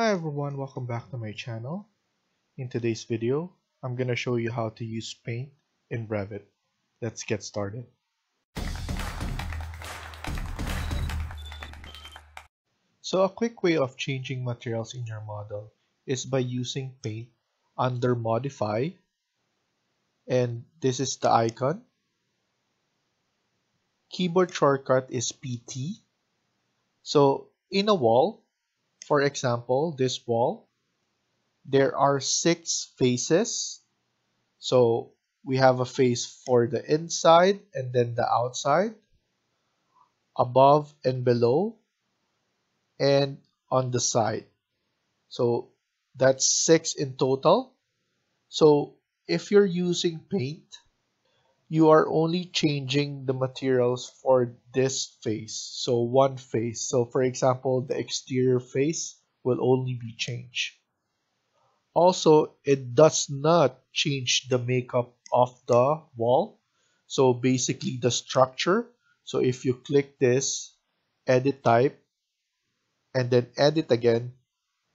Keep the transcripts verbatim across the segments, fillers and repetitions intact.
Hi everyone, welcome back to my channel. In today's video, I'm gonna show you how to use paint in Revit. Let's get started. So a quick way of changing materials in your model is by using paint under modify, and this is the icon. Keyboard shortcut is P T. So in a wall, for example, this wall, there are six faces. So we have a face for the inside and then the outside, above and below, and on the side. So that's six in total. So if you're using paint, you are only changing the materials for this face, so one face. So for example, the exterior face will only be changed. Also, it does not change the makeup of the wall, so basically the structure. So if you click this, edit type, and then edit again,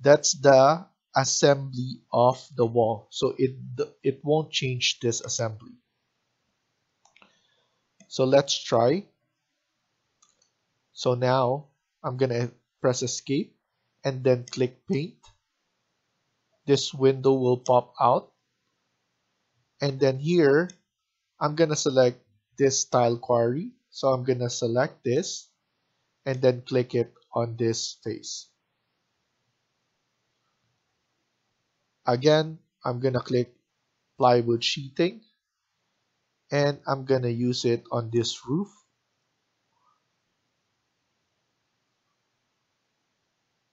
that's the assembly of the wall. So it, it won't change this assembly. So let's try. So now I'm gonna press escape and then click paint. This window will pop out, and then here I'm gonna select this tile quarry. So I'm gonna select this and then click it on this face. Again, I'm gonna click plywood sheeting, and I'm gonna use it on this roof.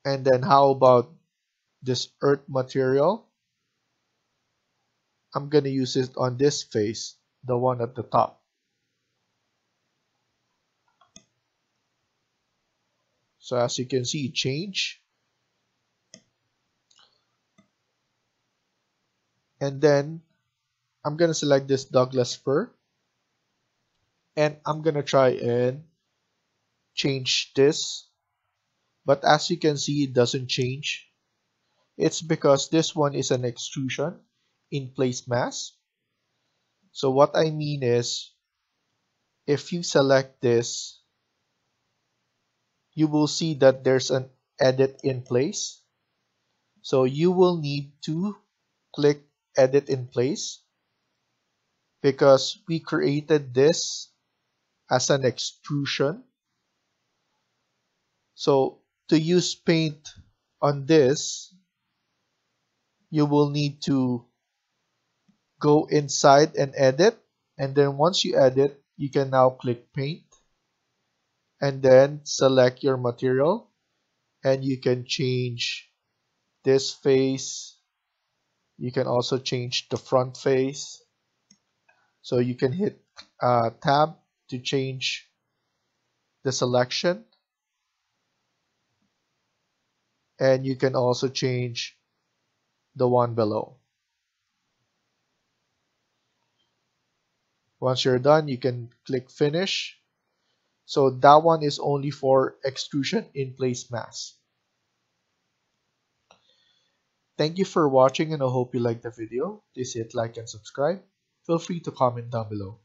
And then how about this earth material? I'm gonna use it on this face, the one at the top. So as you can see, change. And then I'm gonna select this Douglas fir, and I'm gonna try and change this, but as you can see, it doesn't change. It's because this one is an extrusion in place mask. So what I mean is, if you select this, you will see that there's an edit in place. So you will need to click edit in place, because we created this as an extrusion. So to use paint on this, you will need to go inside and edit, and then once you edit, you can now click paint and then select your material, and you can change this face. You can also change the front face. So you can hit uh, tab to change the selection, and you can also change the one below. Once you're done, you can click finish. So that one is only for extrusion in place mask. Thank you for watching, and I hope you liked the video. Please hit like and subscribe. Feel free to comment down below.